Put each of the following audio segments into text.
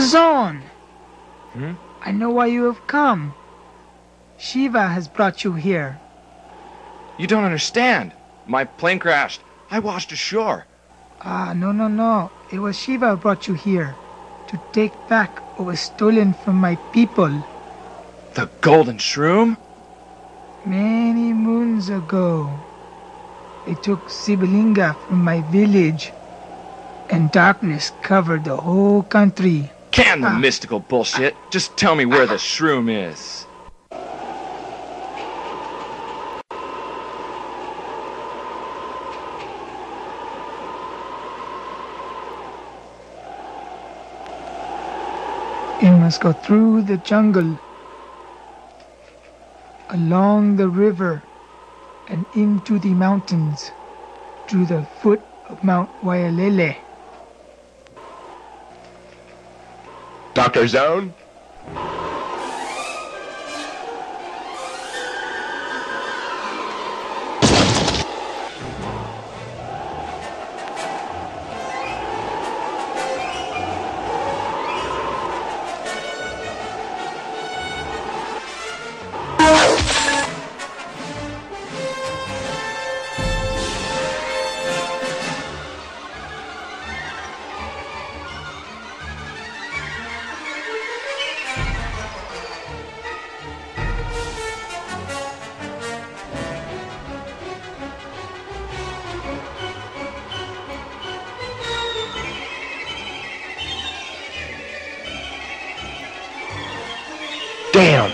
is on. Hmm? I know why you have come. Shiva has brought you here. You don't understand. My plane crashed. I washed ashore. Ah, no, no, no. It was Shiva who brought you here. To take back what was stolen from my people. The golden shroom? Many moons ago, they took Shivalinga from my village, and darkness covered the whole country. Can the mystical bullshit? Just tell me where the shroom is. You must go through the jungle, along the river, and into the mountains, to the foot of Mount Waiʻaleʻale. Dr. Zone? Damn!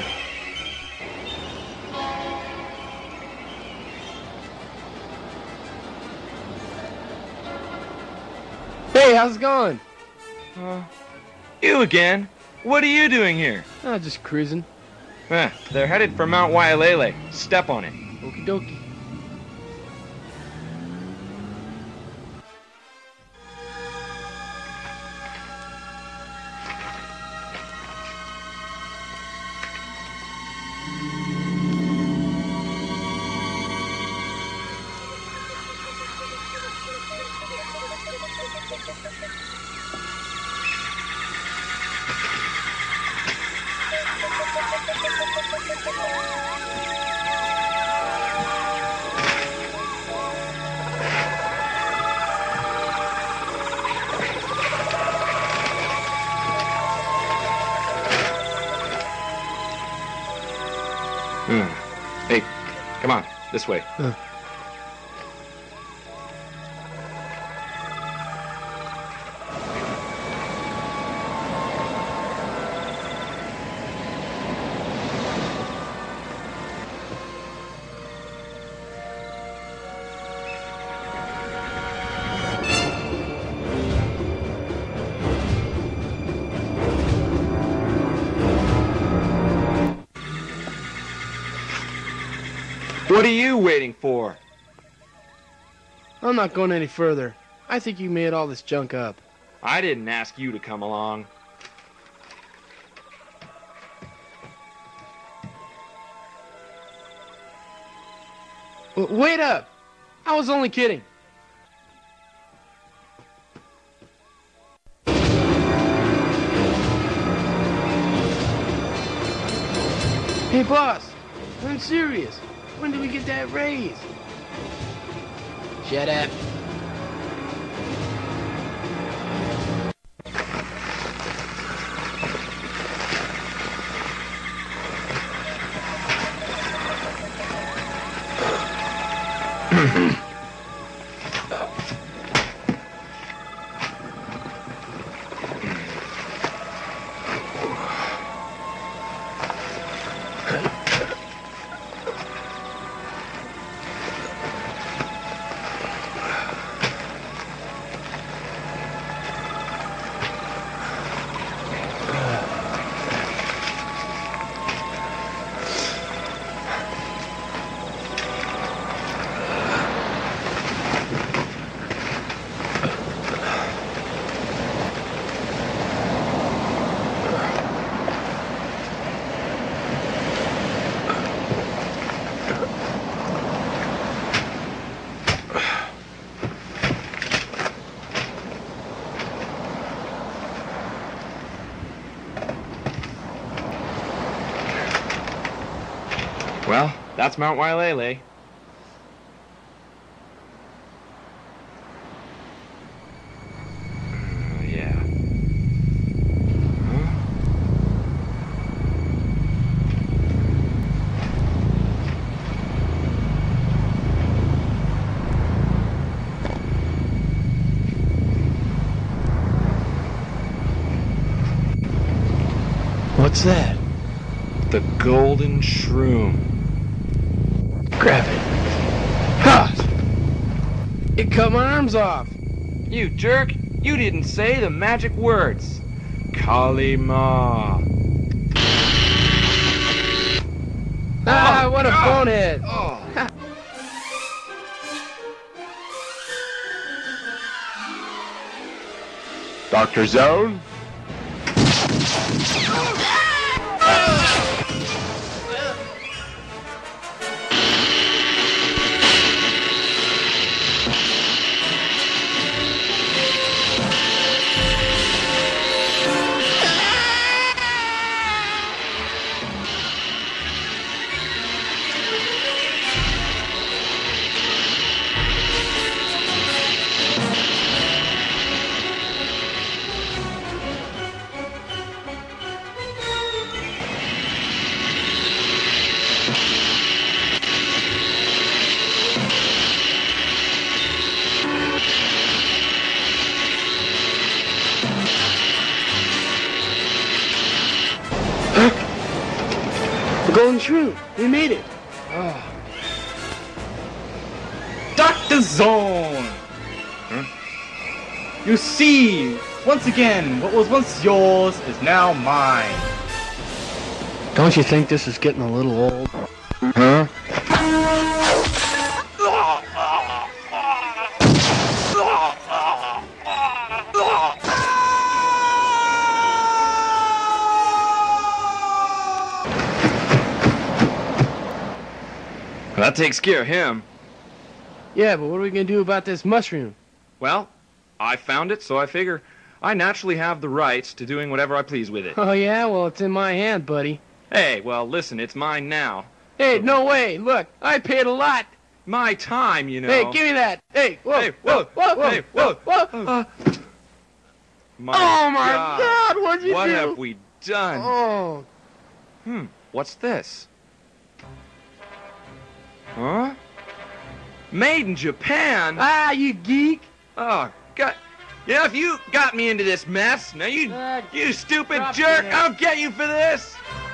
Hey, how's it going? You again? What are you doing here? Oh, just cruising. They're headed for Mount Waiʻaleʻale. Step on it. Okie dokie. Hey, come on, this way. What are you waiting for? I'm not going any further. I think you made all this junk up. I didn't ask you to come along. Wait up! I was only kidding. Hey, boss. I'm serious. When do we get that raise? Shut up. Well, that's Mount Waiʻaleʻale. What's that? The golden shroom. Grab it. Ha! It cut my arms off. You jerk! You didn't say the magic words. Kali Ma. Ah! What a bonehead! Oh. Dr. Zone. Golden shroom, we made it. Oh. Dr. Zone! Huh? You see, once again, what was once yours is now mine. Don't you think this is getting a little old? Huh? That takes care of him. Yeah, but what are we going to do about this mushroom? Well, I found it, so I figure I naturally have the rights to doing whatever I please with it. Oh, yeah? Well, it's in my hand, buddy. Hey, well, listen, it's mine now. Hey, no way. Look, I paid a lot. My time, you know. Hey, give me that. Hey, whoa, hey, whoa, whoa, whoa, hey, whoa, whoa. Oh, my God, what'd you do? What have we done? Oh. What's this? Huh? Made in Japan? Ah, you geek! Oh, God. Yeah, if you got me into this mess, now you stupid jerk, I'll get you for this!